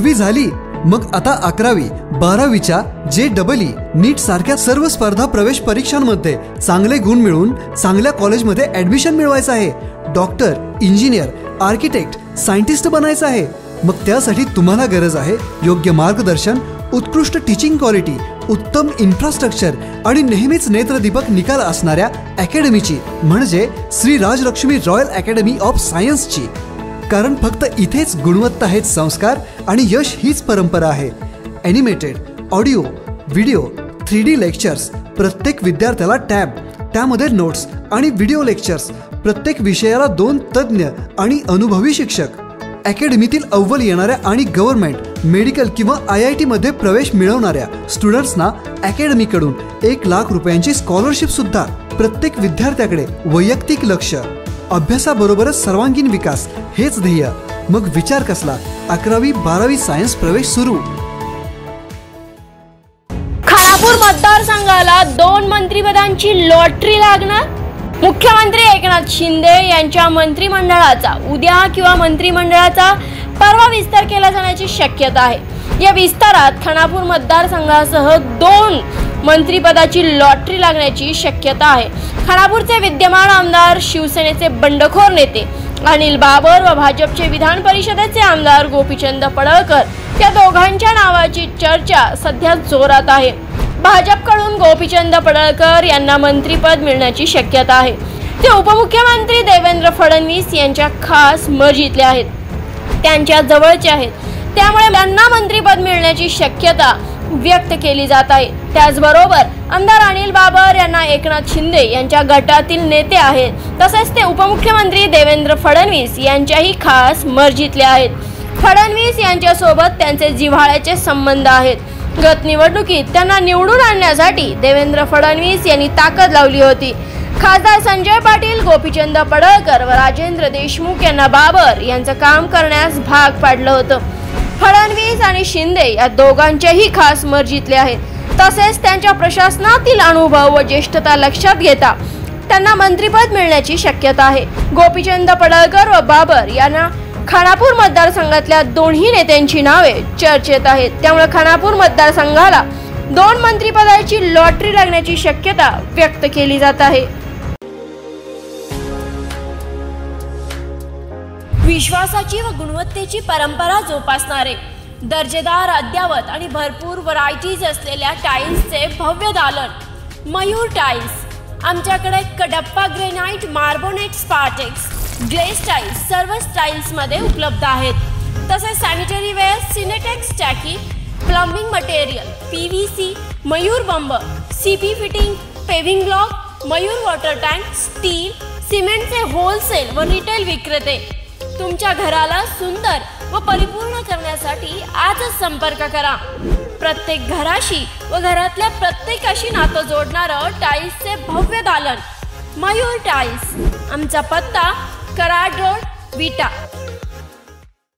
दहावी झाली मग आता 11वी 12वीच्या जे डबल ई नीट सारख्या सर्व स्पर्धा प्रवेश परीक्षांमध्ये चांगले गुण मिळवून चांगल्या कॉलेजमध्ये ऍडमिशन मिळवायचं आहे. डॉक्टर, इंजिनियर, आर्किटेक्ट, सायंटिस्ट बनायचं आहे. मग त्यासाठी तुम्हाला गरज आहे योग्य मार्गदर्शन, उत्कृष्ट टीचिंग क्वालिटी, उत्तम इन्फ्रास्ट्रक्चर आणि नेहमीच नेत्रदीपक निकाल असणाऱ्या अकॅडमीची म्हणजे Shri Rajalakshmi royal academy of सायन्सची. कारण फक्त इथेच गुणवत्ता हेच संस्कार आणि यश हीच परंपरा आहे. Animated, audio, video, 3D lectures, प्रत्येक विद्यार्थ्याला टॅब, त्यामध्ये नोट्स आणि व्हिडिओ लेक्चर्स, प्रत्येक विषयाला 2 तज्ज्ञ आणि अनुभवी शिक्षक, अकॅडमीतील अव्वल येणाऱ्या आणि गव्हर्नमेंट, मेडिकल किंवा IIT मध्ये प्रवेश मिळवणाऱ्या स्टुडंट्सना अकॅडमीकडून 1 लाख रुपयांची स्कॉलरशिप सुद्धा. प्रत्येक विद्यार्थ्याकडे वैयक्तिक लक्ष, अभ्यासाबरोबरच सर्वांगीण विकास हेच ध्येय. मग विचार कसला, 11वी 12वी सायन्स प्रवेश सुरू. खानापूर मतदारसंघाला 2 मंत्रिपदांची लॉटरी लागणार. मुख्यमंत्री एकनाथ शिंदे यांच्या मंत्रिमंडळाचा उद्या किंवा मंत्रिमंडळाचा परवा विस्तार केला जाण्याची शक्यता आहे. या विस्तारात खानापूर मतदारसंघासह 2 मंत्रिपदाची लॉटरी लागण्याची शक्यता आहे. खानापूरचे विद्यमान आमदार, शिवसेनेचे बंडखोर नेते अनिल बाबर व भाजपचे विधान परिषदेचे आमदार गोपीचंद पडळकर या दोघांच्या नावाची चर्चा सध्या जोरात आहे. भाजपकडून गोपीचंद पडळकर यांना मंत्रिपद मिळण्याची शक्यता आहे. ते उपमुख्यमंत्री देवेंद्र फडणवीस यांच्या खास मर्जीतले आहेत, त्यांच्या जवळचे आहेत, त्यामुळे त्यांना मंत्रिपद मिळण्याची शक्यता व्यक्त केली जात आहे. त्याचबरोबर आमदार अनिल बाबर यांना एकनाथ शिंदे यांच्या गटातील नेते आहेत, तसेच ते उपमुख्यमंत्री देवेंद्र फडणवीस यांच्याही खास मर्जीतले आहेत. फडणवीस यांच्यासोबत त्यांचे जिव्हाळ्याचे संबंध आहेत. गत निवडणुकीत त्यांना निवडून आणण्यासाठी देवेंद्र फडणवीस यांनी ताकद लावली होती. खासदार संजय पाटील, गोपीचंद पडळकर व राजेंद्र देशमुख यांना बाबर यांचं काम करण्यास भाग पाडलं होतं. फडणवीस आणि शिंदे या दोघांच्याही खास मर्जीतले आहेत, तसेच त्यांच्या प्रशासनातील अनुभव व ज्येष्ठता लक्षात घेता त्यांना मंत्रिपद मिळण्याची शक्यता आहे. गोपीचंद पडळकर व बाबर यांना खानापूर मतदारसंघातल्या दोन्ही नेत्यांची नावे चर्चेत आहेत, त्यामुळे खानापूर मतदारसंघाला 2 मंत्रिपदाची लॉटरी लागण्याची शक्यता व्यक्त केली जात आहे. विश्वासाची व गुणवत्तेची परंपरा जोपासणारे, दर्जेदार, अद्यावत आणि भरपूर व्हरायटीज असलेल्या टाइल्सचे भव्य दालन मयूर टाइल्स. आमच्याकडे कडाप्पा ग्रेनाइट, मार्बोनेट्स, पार्टेक्स, ग्लेस टाइल्स सर्व स्टाईल्समध्ये उपलब्ध आहेत. तसेच सॅनिटरी वेअर, सिनेटेक्स टाकी, प्लंबिंग मटेरियल, PVC, मयूर बंब, CP fitting, paving block, Mayur water tank, steel, सिमेंटचे होलसेल व रिटेल विक्रेते. तुमच्या घराला सुंदर व परिपूर्ण करण्यासाठी आजच संपर्क करा. प्रत्येक घराशी व घरातल्या प्रत्येकाशी नातं जोडणारं टाईल्सचे भव्य दालन मयूर टाइल्स. आमचा पत्ता कराड रोड, विटा.